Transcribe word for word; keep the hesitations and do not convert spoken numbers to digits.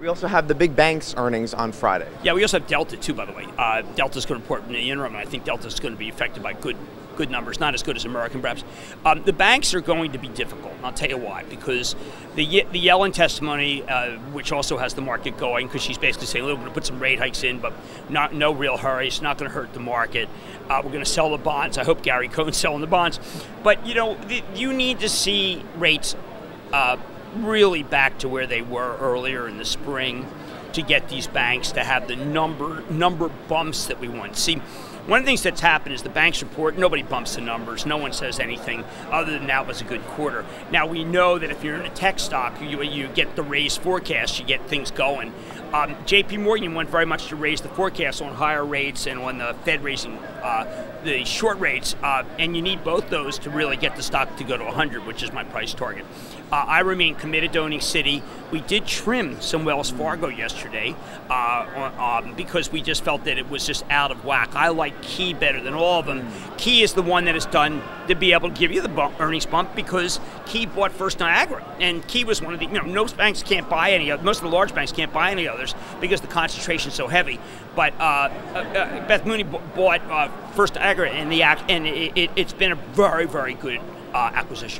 We also have the big bank's earnings on Friday. Yeah, we also have Delta too, by the way. Uh, Delta's going to report in the interim, and I think Delta's going to be affected by good good numbers, not as good as American perhaps. Um, the banks are going to be difficult, and I'll tell you why, because the the Yellen testimony, uh, which also has the market going, because she's basically saying, look, we're going to put some rate hikes in, but not no real hurry, it's not going to hurt the market. Uh, we're going to sell the bonds. I hope Gary Cohn's selling the bonds. But, you know, the, you need to see rates uh, really back to where they were earlier in the spring to get these banks to have the number number bumps that we want. See, one of the things that's happened is the banks report, nobody bumps the numbers, no one says anything other than that was a good quarter. Now we know that if you're in a tech stock, you, you get the raised forecast, you get things going. Um, J P. Morgan went very much to raise the forecast on higher rates and on the Fed raising uh, the short rates, uh, and you need both those to really get the stock to go to one hundred, which is my price target. Uh, I remain committed to owning Citi. We did trim some Wells Fargo yesterday uh, um, because we just felt that it was just out of whack. I like Key better than all of them. Key is the one that has done to be able to give you the bump, earnings bump, because Key bought First Niagara, and Key was one of the, you know, most banks can't buy any of, most of the large banks can't buy any others because the concentration is so heavy. But uh, uh, Beth Mooney b bought uh, First Niagara, and the act, and it, it, it's been a very, very good uh, acquisition.